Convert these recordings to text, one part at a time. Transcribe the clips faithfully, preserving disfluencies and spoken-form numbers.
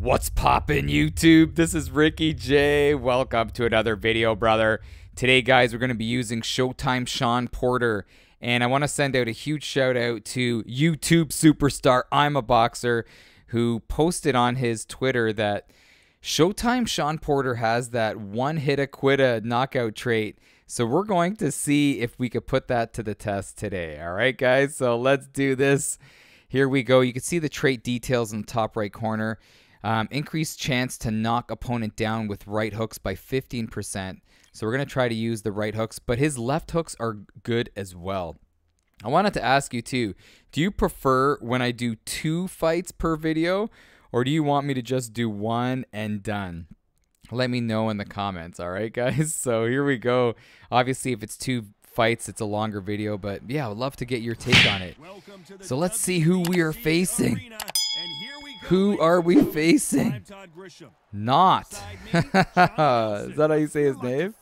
What's poppin', YouTube? This is Ricky J. Welcome to another video, brother. Today, guys, we're going to be using Showtime Shawn Porter. And I want to send out a huge shout out to YouTube superstar I'm a Boxer, who posted on his Twitter that Showtime Shawn Porter has that one hit a quitta knockout trait. So we're going to see if we could put that to the test today. All right, guys, so let's do this. Here we go. You can see the trait details in the top right corner. Um, increased chance to knock opponent down with right hooks by fifteen percent. So we're going to try to use the right hooks, but his left hooks are good as well. I wanted to ask you too, do you prefer when I do two fights per video, or do you want me to just do one and done? Let me know in the comments, all right, guys? So here we go. Obviously, if it's two fights, it's a longer video, but yeah, I would love to get your take on it. So let's see who we are facing. Who are we facing? Not. Is that how you say his name?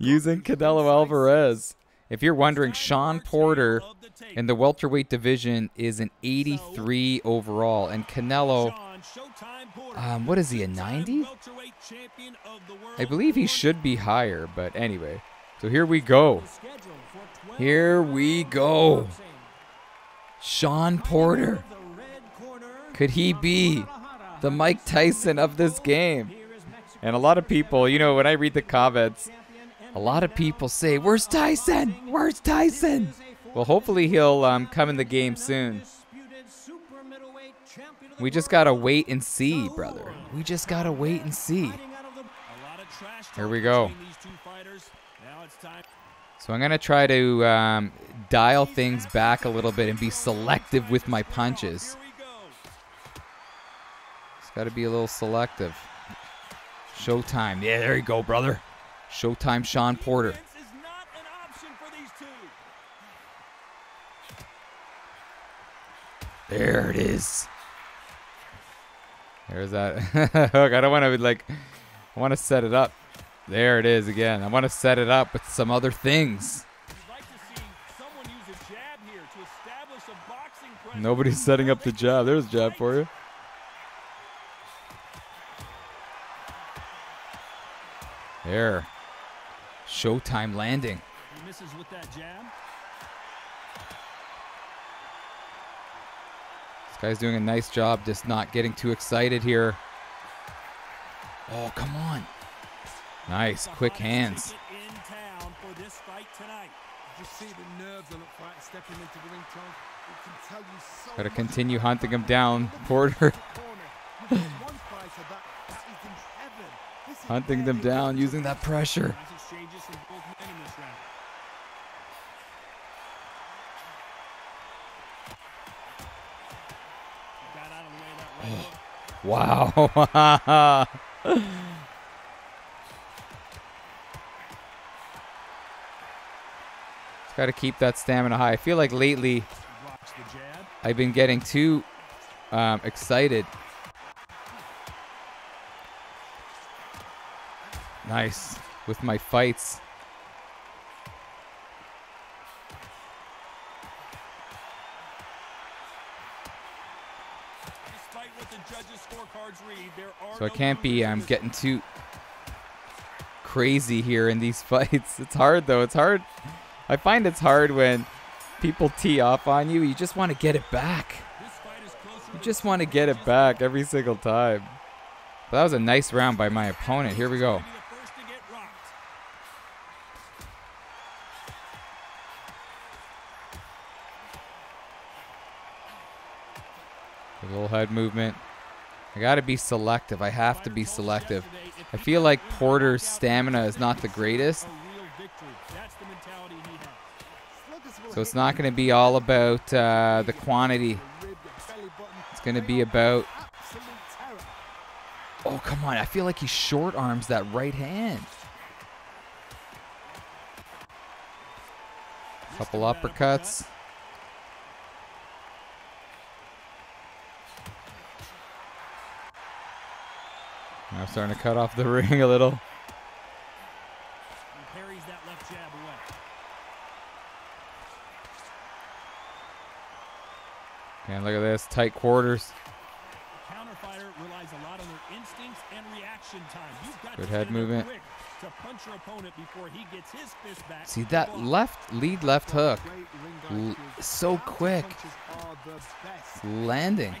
Using Canelo Alvarez. If you're wondering, Shawn Porter in the welterweight division is an eighty-three overall. And Canelo, um, what is he, a ninety? I believe he should be higher, but anyway. So here we go. Here we go. Shawn Porter. Could he be the Mike Tyson of this game? And a lot of people, you know, when I read the comments, a lot of people say, where's Tyson? Where's Tyson? Well, hopefully he'll um, come in the game soon. We just got to wait and see, brother. We just got to wait and see. Here we go. So I'm going to try to um, dial things back a little bit and be selective with my punches. Got to be a little selective. Showtime. Yeah, there you go, brother. Showtime Shawn Porter. There it is. There's that hook. I don't want to, like, I want to set it up. There it is again. I want to set it up with some other things. Nobody's setting up the jab. There's a jab for you. There. Showtime landing. He misses with that jab. This guy's doing a nice job just not getting too excited here. Oh, come on. Nice, quick hands. Got to continue hunting him down, Porter. Hunting them down, using that pressure. Oh, wow. Got to keep that stamina high. I feel like lately I've been getting too um, excited. Nice with my fights. So I can't be I'm getting too crazy here in these fights. It's hard though. It's hard. I find it's hard when people tee off on you. You just want to get it back. You just want to get it back every single time. But that was a nice round by my opponent. Here we go. A little head movement. I gotta be selective. I have to be selective. I feel like Porter's stamina is not the greatest. So it's not gonna be all about uh, the quantity. It's gonna be about... Oh, come on. I feel like he short arms that right hand. Couple uppercuts. Now starting to cut off the ring a little. Parries that left jab away. And look at this, tight quarters. The counter fighter relies a lot Good head movement. See that left lead left hook, L so quick landing.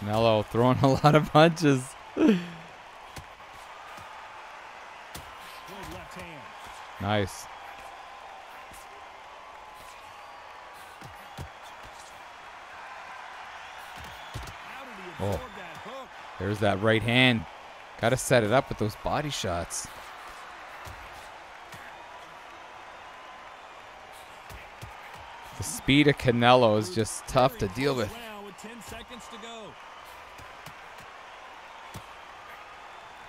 Canelo throwing a lot of punches. Nice. Oh, there's that right hand. Got to set it up with those body shots. The speed of Canelo is just tough to deal with. ten seconds to go.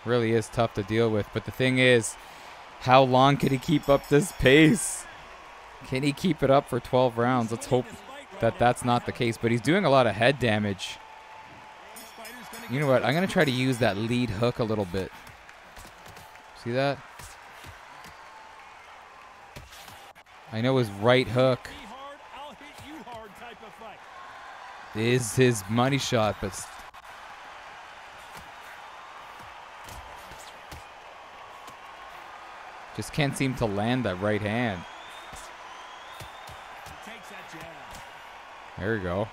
Really is tough to deal with, but the thing is, how long can he keep up this pace? Can he keep it up for twelve rounds? Let's hope that that's not the case, but he's doing a lot of head damage. You know what? I'm going to try to use that lead hook a little bit. See that? I know his right hook is his money shot, but just can't seem to land that right hand. There you go.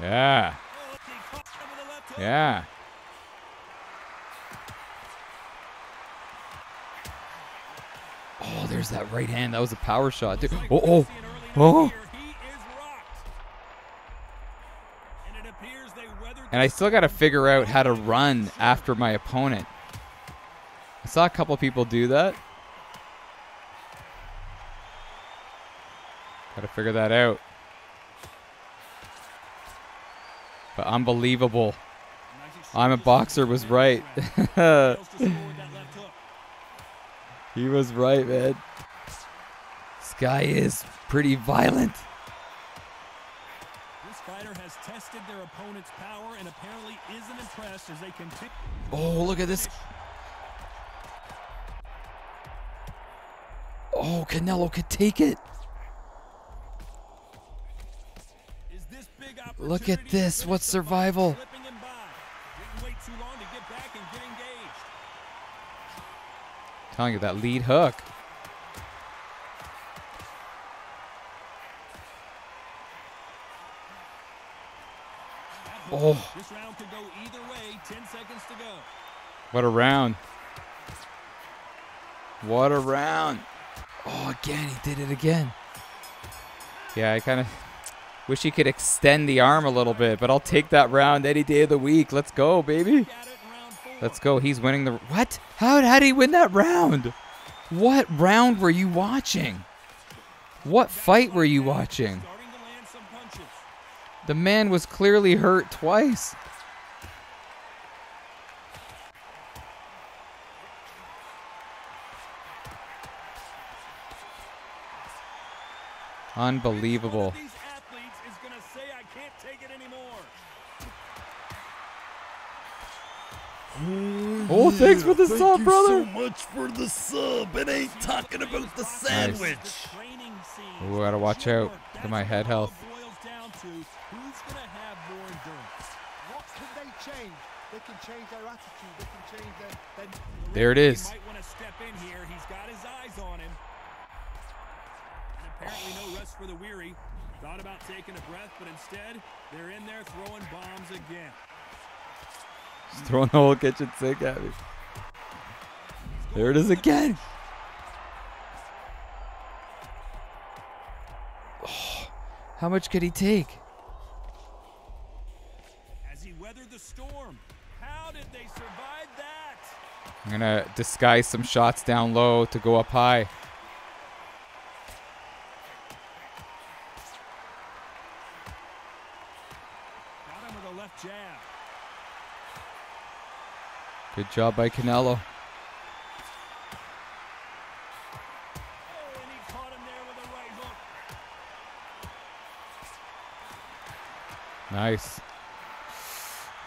Yeah. Yeah. Oh, there's that right hand. That was a power shot, dude. Oh, oh, oh. And I still got to figure out how to run after my opponent. I saw a couple people do that. Got to figure that out. But unbelievable. I'm a Boxer was right. He was right, man. This guy is pretty violent. This fighter has tested their opponent's power and apparently isn't impressed as they continue. Oh, look at this. Oh, Canelo could take it. Look at this. What's survival? I'm telling you, that lead hook. Oh. This round could go either way. ten seconds to go. What a round. What a round. Oh, again, he did it again. Yeah, I kind of wish he could extend the arm a little bit, but I'll take that round any day of the week. Let's go, baby. Let's go. He's winning the... What? How, how did he win that round? What round were you watching? What fight were you watching? The man was clearly hurt twice. Unbelievable. Oh, thanks for the Thank sub, brother. Thank you so much for the sub. It ain't talking about the sandwich. Nice. Ooh, I gotta watch out for my head health. There it is. Apparently no rest for the weary. Thought about taking a breath, but instead they're in there throwing bombs again. Just throwing the whole kitchen sink at me. There it is again. Oh, how much could he take? As he weathered the storm, how did they survive that? I'm gonna disguise some shots down low to go up high. Got him with a left jab. Good job by Canelo. Nice.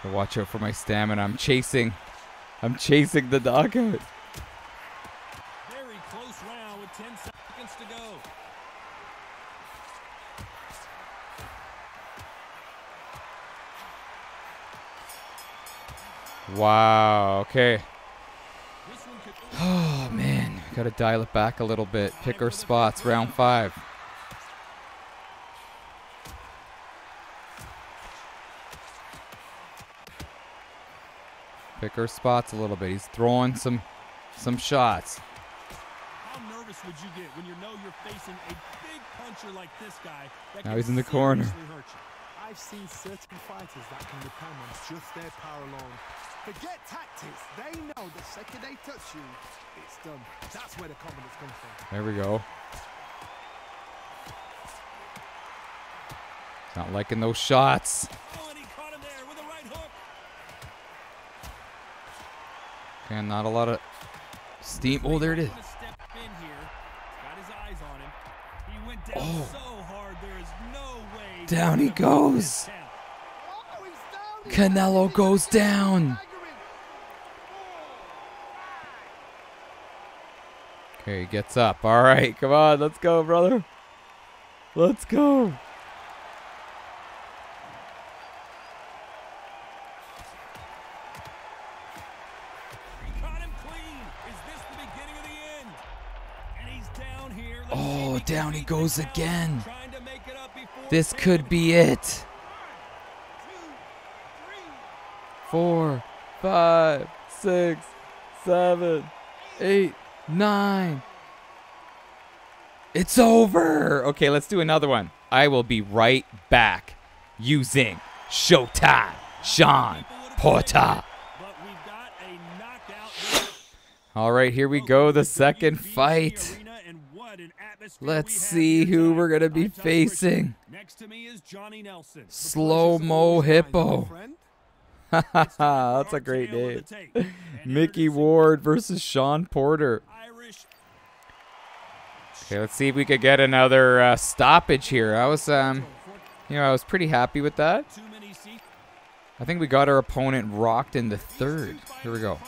Gotta watch out for my stamina. I'm chasing I'm chasing the dog out. Very close round with ten seconds to go. Wow, okay. Oh man, gotta dial it back a little bit. Pick our spots, round five. Pick our spots a little bit. He's throwing some some shots. How nervous would you get when you know you're facing a big puncher like this guy? Now he's in the corner. I've seen certain fighters that can depend on just their power alone. Forget tactics. They know the second they touch you, it's done. That's where the confidence comes from. There we go. Not liking those shots. Oh, and he caught him there with a right hook. And not a lot of steam. Oh, there it is. Step in here. Got his eyes on him. He went down oh. so hard. There is no way. Down he goes. Canelo goes down. Okay, he gets up. All right, come on. Let's go, brother. Let's go. He caught him clean. Is this the beginning of the end? And he's down here. Oh, down he goes again. This could be it. Four, five, six, seven, eight, nine. It's over. Okay, let's do another one. I will be right back using Showtime Shawn Porter. All right, here we go. The second fight. Let's see who we're going to be facing. Next to me is Johnny Nelson. Slow-mo hippo. That's a great name. Mickey Ward versus Shawn Porter. Okay, let's see if we could get another uh, stoppage here. I was, um, you know, I was pretty happy with that. I think we got our opponent rocked in the third. Here we go.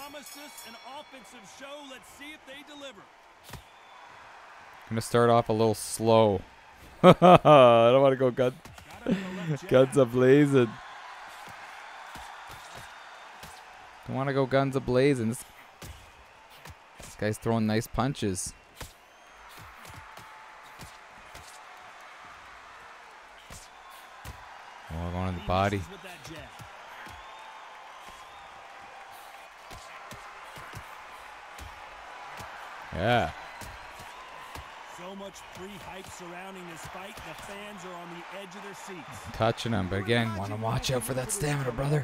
I'm gonna start off a little slow. I don't want to go gun, guns a blazing. Don't want to go guns a-blazing. This, this guy's throwing nice punches. Oh, going to the body. Yeah. So much pre-hype surrounding this fight. The fans are on the edge of their seats. Touching him, but again, want to watch out for that stamina, brother.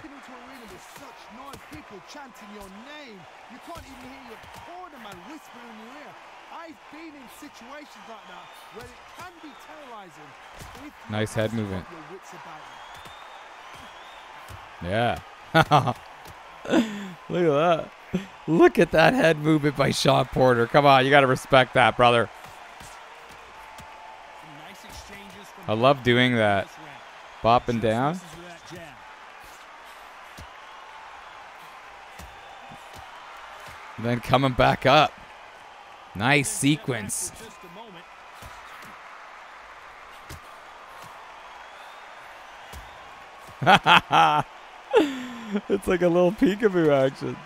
Chanting your name, you can't even hear your cornerman whisper in your ear. I've been in situations like that where it can be terrorizing. Nice head movement. Yeah. Look at that. Look at that head movement by Shawn Porter. Come on, you got to respect that, brother. Nice exchanges from I love doing that. Bopping down. Then coming back up. Nice sequence. It's like a little peekaboo action. This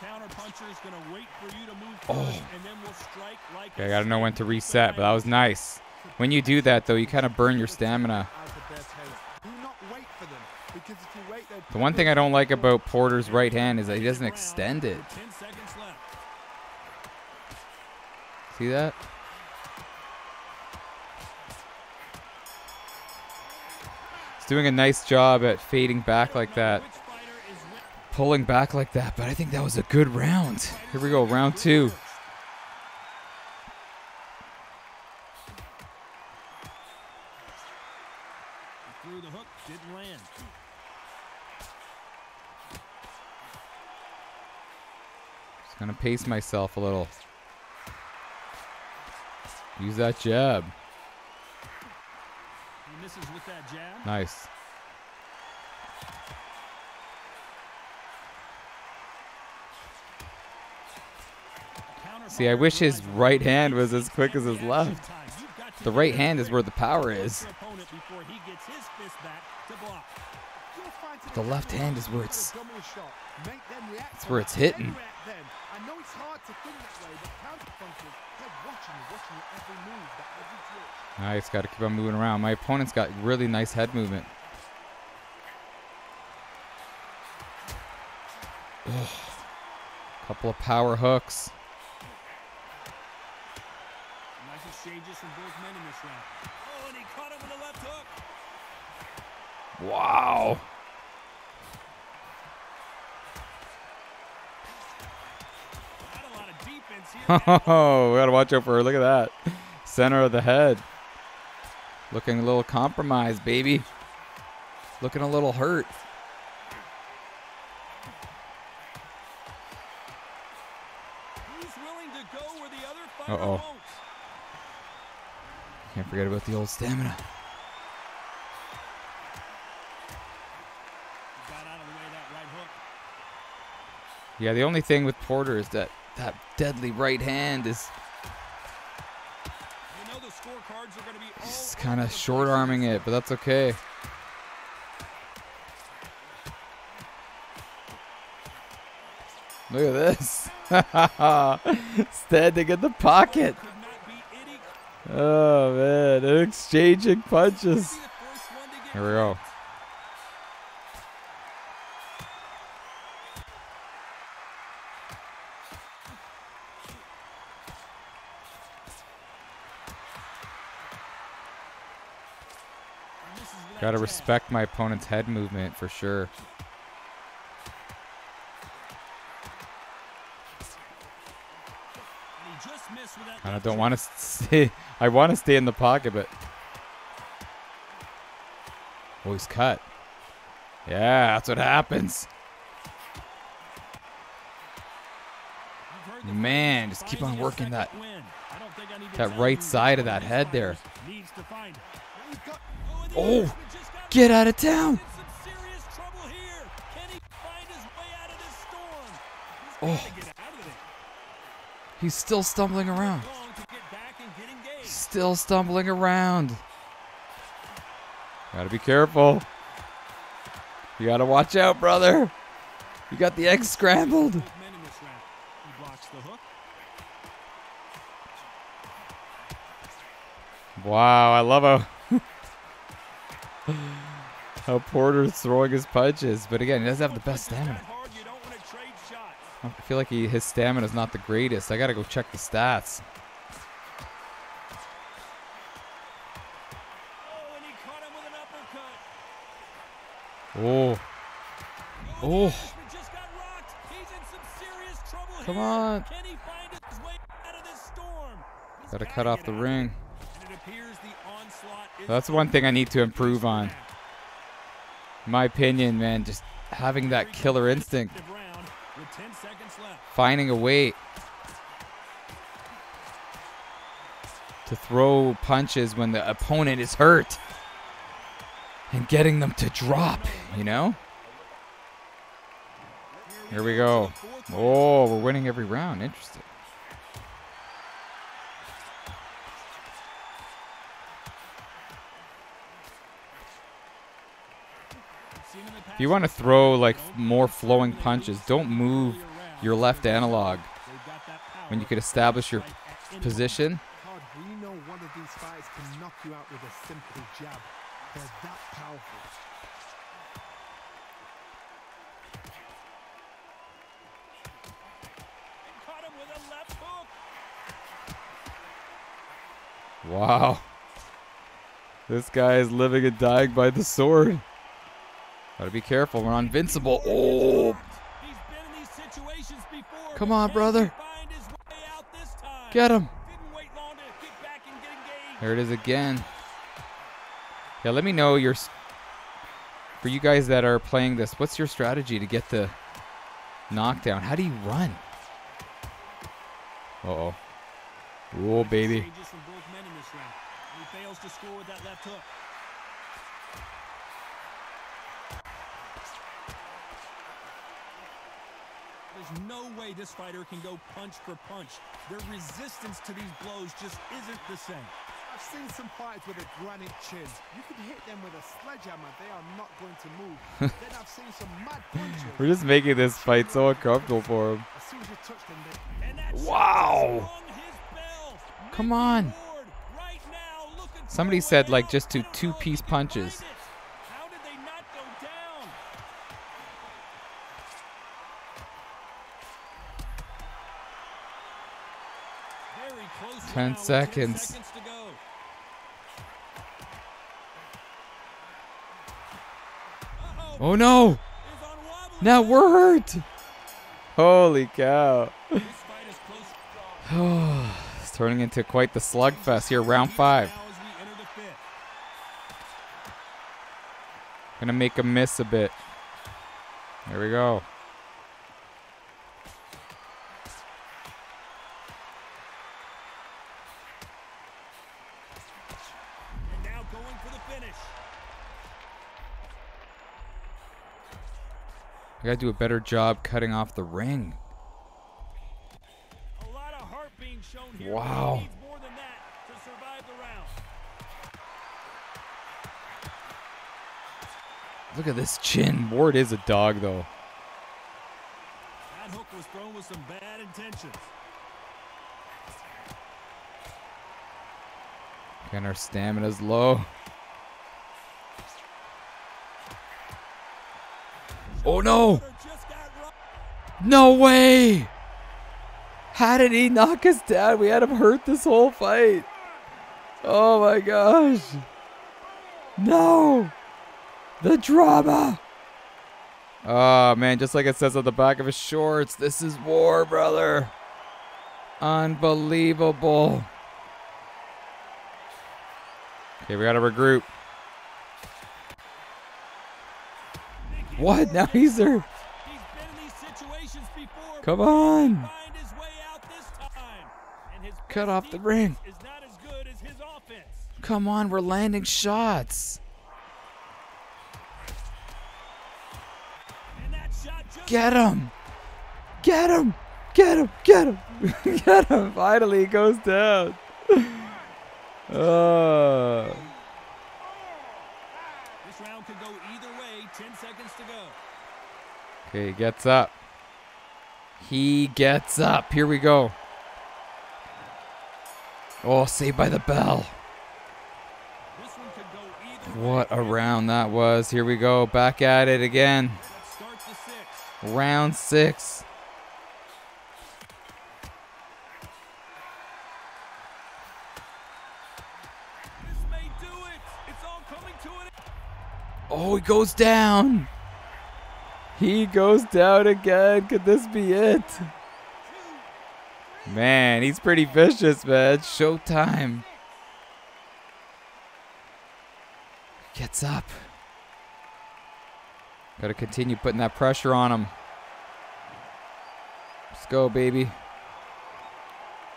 counter puncher is going to wait for you to move first, and then we'll strike like okay, I got to know when to reset, but that was nice. When you do that, though, you kind of burn your stamina. The one thing I don't like about Porter's right hand is that he doesn't extend it. See that? He's doing a nice job at fading back like that. Pulling back like that, but I think that was a good round. Here we go, round two. Threw the hook, didn't land. Just gonna pace myself a little. Use that jab. He misses with that jab. Nice. See, I wish his right hand was as quick as his left. The right hand is where the power is. But the left hand is where it's, it's where it's hitting. I just got to keep on moving around. My opponent's got really nice head movement. Ugh. Couple of power hooks. Wow. Oh, we gotta watch out for her. Look at that. Center of the head. Looking a little compromised, baby. Looking a little hurt. Uh-oh. Can't forget about the old stamina. Yeah, the only thing with Porter is that that deadly right hand is, you know, the scorecards are gonna be just kind of short-arming it, but that's okay. Look at this. Standing in the pocket. Oh, man. They're exchanging punches. Here we go. Got to respect my opponent's head movement for sure. And I don't want to stay. I want to stay in the pocket, but oh, he's cut. Yeah, that's what happens. Man, just keep on working that that right side of that head there. Oh, get out of town. Oh, he's still stumbling around. Still stumbling around. Gotta be careful. You gotta watch out, brother. You got the egg scrambled. Wow, I love how how Porter's throwing his punches, but again, he doesn't have the best stamina. I feel like he, his stamina is not the greatest. I gotta go check the stats. Oh, oh! Come on! Gotta cut off the ring. That's one thing I need to improve on. My opinion, man, just having that killer instinct. Finding a way to throw punches when the opponent is hurt and getting them to drop, you know? Here we go. Oh, we're winning every round. Interesting. If you want to throw like more flowing punches, don't move your left analog when you could establish your position. We know one of these guys can knock you out with a simple jab. They're that powerful. Wow. This guy is living and dying by the sword. Gotta be careful, we're invincible. Oh! He's been in these situations before. Come on, brother. Get him. There it is again. Yeah, let me know your, for you guys that are playing this, what's your strategy to get the knockdown? How do you run? Uh-oh. Oh, baby. He fails to score with that left hook. There's no way this fighter can go punch for punch. Their resistance to these blows just isn't the same. I've seen some fighters with a granite chin. You could hit them with a sledgehammer, they are not going to move. Then I've seen some mad punches. We're just making this fight so uncomfortable for him. As soon as you touch them, they... Wow! Come on! Somebody said, like, just do two-piece punches. How did they not go down? Very close. Ten seconds. seconds to go. Uh-oh. Oh no! Now we're hurt. Holy cow! This fight is close. It's turning into quite the slugfest here, round five. Gonna make him miss a bit. There we go. And now going for the finish. I gotta do a better job cutting off the ring. A lot of heart being shown here. Wow. Look at this chin. Ward is a dog, though. That hook was thrown with some bad intentions. And our stamina's low. Oh, no. No way. How did he knock us down? We had him hurt this whole fight. Oh, my gosh. No. The drama. Oh, man, just like it says on the back of his shorts, this is war, brother. Unbelievable. Okay, we got to regroup. What? Now he's there. He's been in these situations before. Come on. Cut off the ring. Come on, we're landing shots. Get him! Get him! Get him! Get him! Get him! Finally, he goes down. Uh. This round could go either way. Ten seconds to go. Okay, he gets up. He gets up. Here we go. Oh, saved by the bell. This one could go either way. What a round that was. Here we go. Back at it again. Round six. This may do it. It's all coming to an end. Oh, he goes down. He goes down again. Could this be it? Man, he's pretty vicious, man. Showtime. Gets up. Gotta continue putting that pressure on him. Let's go, baby.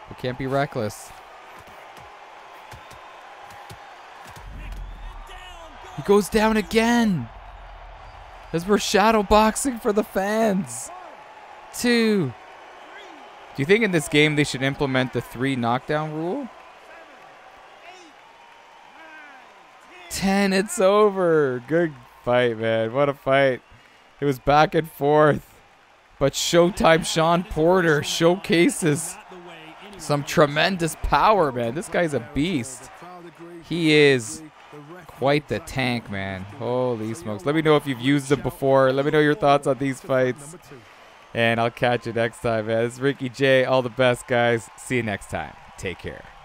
We can't be reckless. He goes down again. As we're shadow boxing for the fans. Two. Do you think in this game they should implement the three knockdown rule? Ten, it's over. Good fight, man. What a fight. It was back and forth, but Showtime Shawn Porter showcases some tremendous power, man. This guy's a beast. He is quite the tank, man. Holy smokes. Let me know if you've used them before. Let me know your thoughts on these fights, and I'll catch you next time, man. This is Ricky J. All the best, guys. See you next time. Take care.